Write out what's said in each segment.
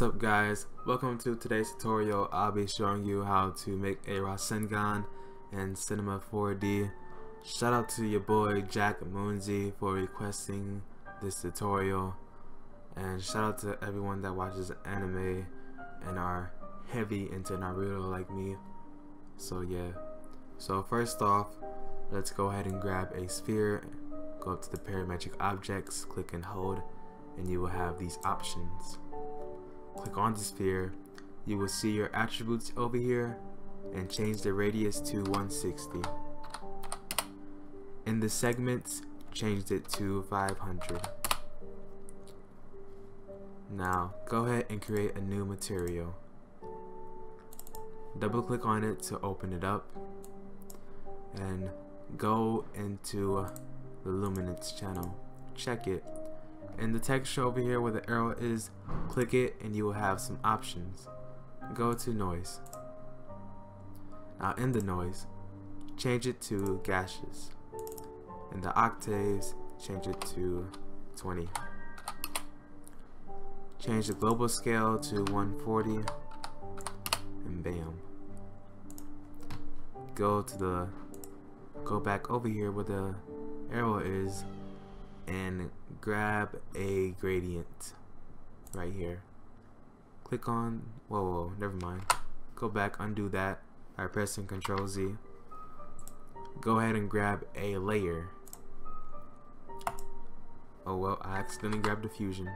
What's up guys, welcome to today's tutorial. I'll be showing you how to make a Rasengan in Cinema 4D. Shout out to your boy Jack Moonzy for requesting this tutorial, and shout out to everyone that watches anime and are heavy into Naruto like me. So yeah, so first off, let's go ahead and grab a sphere, go up to the parametric objects, click and hold, and you will have these options. Click on the sphere, you will see your attributes over here, and change the radius to 160. In the segments, changed it to 500. Now go ahead and create a new material. Double click on it to open it up, and go into the luminance channel, check it. In the texture over here where the arrow is, click it and you will have some options. Go to noise. Now in the noise, change it to gaseous. In the octaves, change it to 20. Change the global scale to 140, and bam. Go back over here where the arrow is, and grab a gradient right here. Click on, whoa, never mind. Go back, undo that by pressing Ctrl Z. Go ahead and grab a layer. Oh well, I accidentally grabbed diffusion.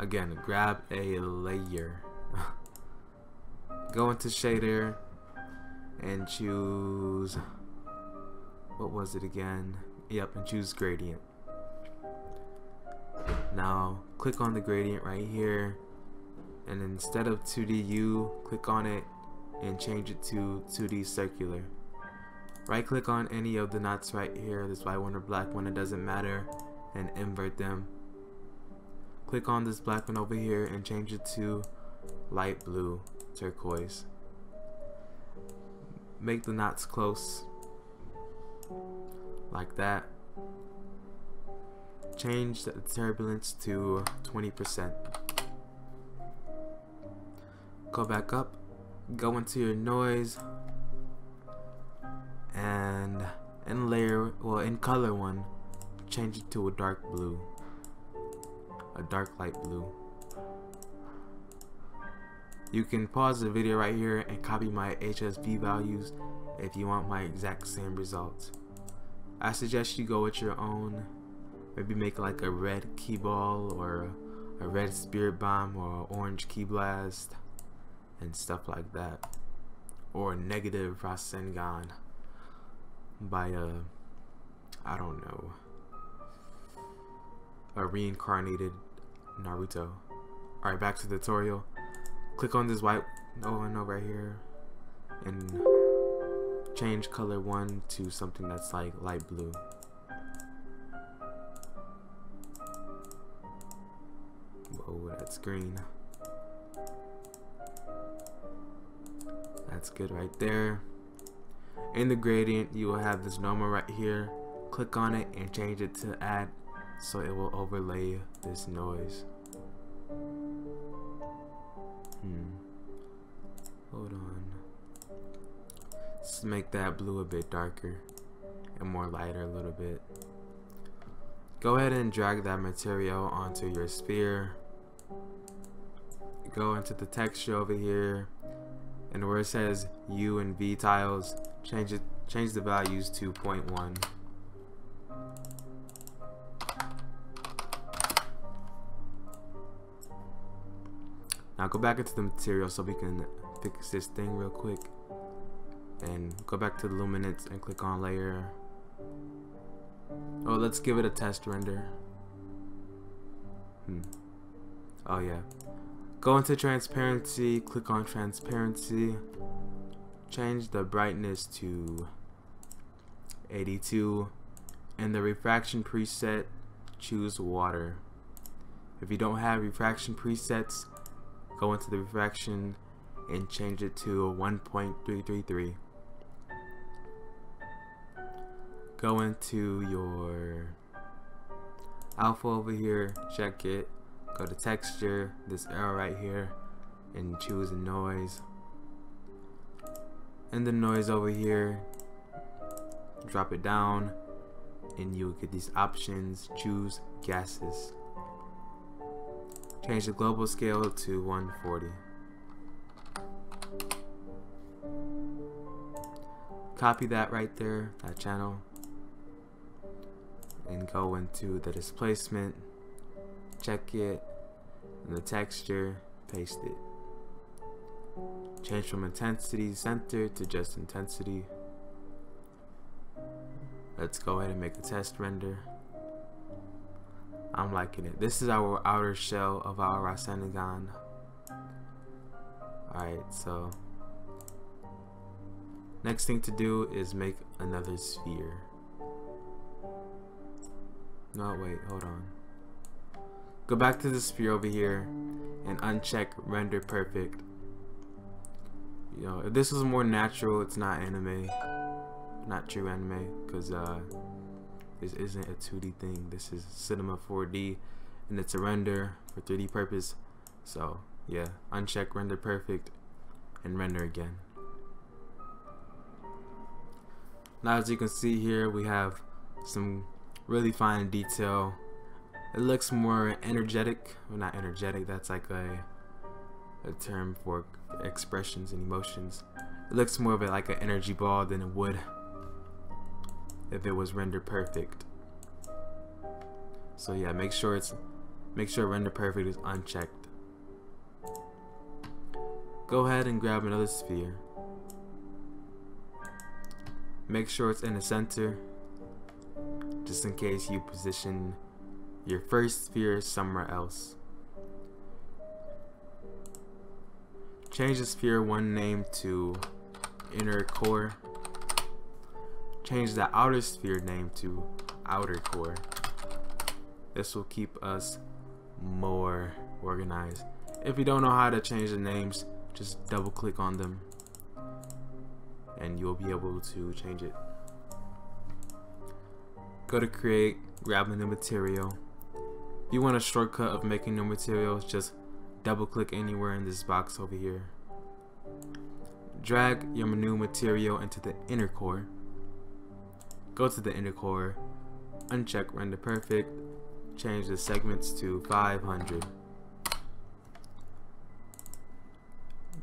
Again, grab a layer. Go into shader and choose, what was it again? Yep, and choose gradient. Now click on the gradient right here, and instead of 2DU, click on it and change it to 2D circular. Right click on any of the knots right here, this white one or black one, it doesn't matter, and invert them. Click on this black one over here and change it to light blue turquoise. Make the knots close like that. Change the turbulence to 20%. Go back up, go into your noise, and in layer, well, in color one, change it to a dark blue, a dark light blue. You can pause the video right here and copy my HSV values if you want my exact same results. I suggest you go with your own, maybe make like a red key ball or a red spirit bomb or an orange key blast and stuff like that, or a negative Rasengan by I don't know, a reincarnated Naruto. Alright, back to the tutorial. Click on this white one over here and change color one to something that's like light blue. Whoa, that's green. That's good right there. In the gradient, you will have this normal right here. Click on it and change it to add, so it will overlay this noise. Hold on. Let's make that blue a bit darker and more lighter a little bit. Go ahead and drag that material onto your sphere. Go into the texture over here, and where it says U and V tiles, change the values to 0.1. Now go back into the material so we can fix this thing real quick, and go back to the luminance and click on layer. Oh, let's give it a test render. Oh yeah, go into transparency, click on transparency, change the brightness to 82. In the refraction preset, choose water. If you don't have refraction presets, go into the refraction and change it to 1.333. Go into your alpha over here, check it, go to texture, this arrow right here, and choose noise. And the noise over here, drop it down, and you'll get these options. Choose gases. Change the global scale to 140. Copy that right there, that channel, and go into the displacement, check it, and the texture, paste it. Change from intensity center to just intensity. Let's go ahead and make a test render. I'm liking it. This is our outer shell of our Rasengan. Alright, so next thing to do is make another sphere. No, wait, hold on. Go back to the sphere over here and uncheck render perfect. You know, if this was more natural, it's not anime, not true anime, because this isn't a 2D thing. This is Cinema 4D, and it's a render for 3D purpose. So yeah, uncheck render perfect and render again. Now as you can see here, we have some really fine detail. It looks more energetic. Well, not energetic, that's like a term for expressions and emotions. It looks more of like an energy ball than it would if it was render perfect. So yeah, make sure render perfect is unchecked. Go ahead and grab another sphere. Make sure it's in the center, just in case you position your first sphere somewhere else. Change the sphere one name to inner core. Change the outer sphere name to outer core. This will keep us more organized. If you don't know how to change the names, just double click on them and you'll be able to change it. Go to create, grab a new material. If you want a shortcut of making new materials, just double click anywhere in this box over here. Drag your new material into the inner core. Go to the inner core, uncheck render perfect, change the segments to 500.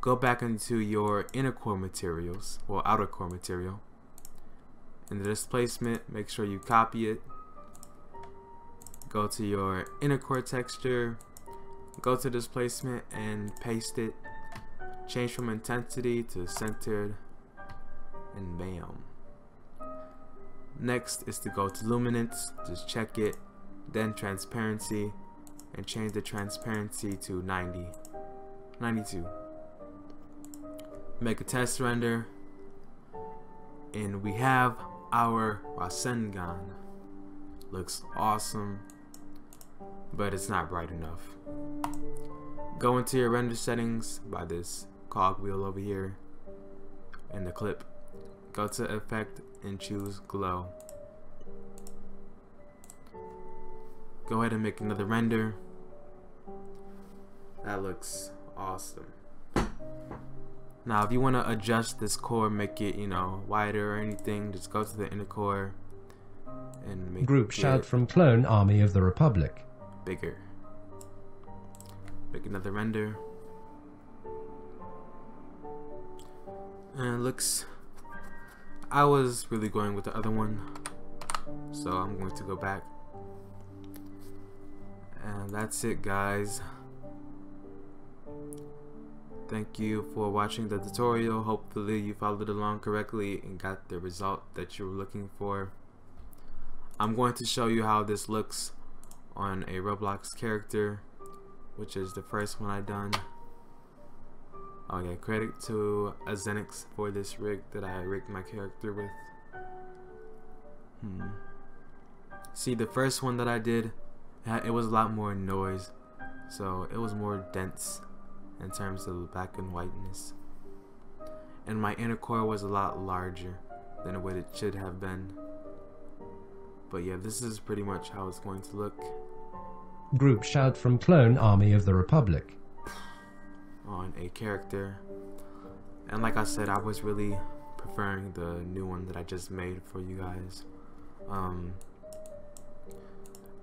Go back into your inner core materials, or outer core material. In the displacement, make sure you copy it. Go to your inner core texture, go to displacement and paste it. Change from intensity to centered, and bam. Next is to go to luminance, just check it, then transparency, and change the transparency to 92. Make a test render, and we have our Rasengan. Looks awesome, but it's not bright enough. Go into your render settings by this cog wheel over here and the clip. Go to effect and choose glow. Go ahead and make another render. That looks awesome. Now if you want to adjust this core, make it, you know, wider or anything, just go to the inner core and make group shout from Clone Army of the Republic bigger. Make another render, and it looks, I was really going with the other one, so I'm going to go back. And that's it, guys. Thank you for watching the tutorial. Hopefully you followed along correctly and got the result that you were looking for. I'm going to show you how this looks on a Roblox character, which is the first one I've done. Okay, credit to Azenix for this rig that I rigged my character with. See, the first one that I did, it was a lot more noise, so it was more dense in terms of black and whiteness, and my inner core was a lot larger than what it should have been. But yeah, this is pretty much how it's going to look. Group shout from Clone Army of the Republic. On a character. And like I said, I was really preferring the new one that I just made for you guys.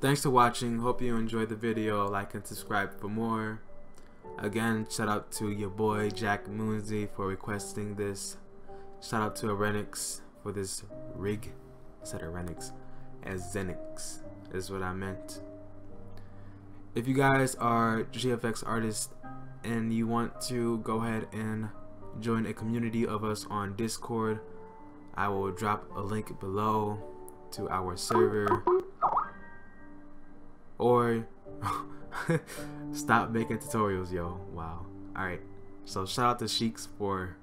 Thanks for watching. Hope you enjoyed the video. Like and subscribe for more. Again, shout out to your boy Jack Moonzy for requesting this. Shout out to Azenix for this rig. I said Azenix. Azenix is what I meant. If you guys are GFX artists and you want to go ahead and join a community of us on Discord, I will drop a link below to our server. Or stop making tutorials, yo. Wow. Alright, so shout out to Sheiks for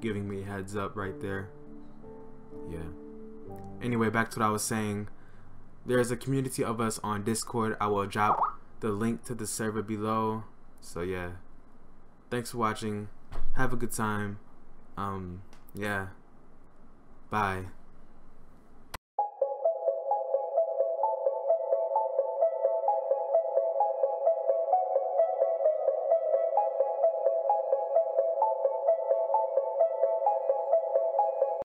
giving me a heads up right there. Yeah. Anyway, back to what I was saying. There's a community of us on Discord. I will drop the link to the server below. So yeah, thanks for watching. Have a good time. Yeah, bye.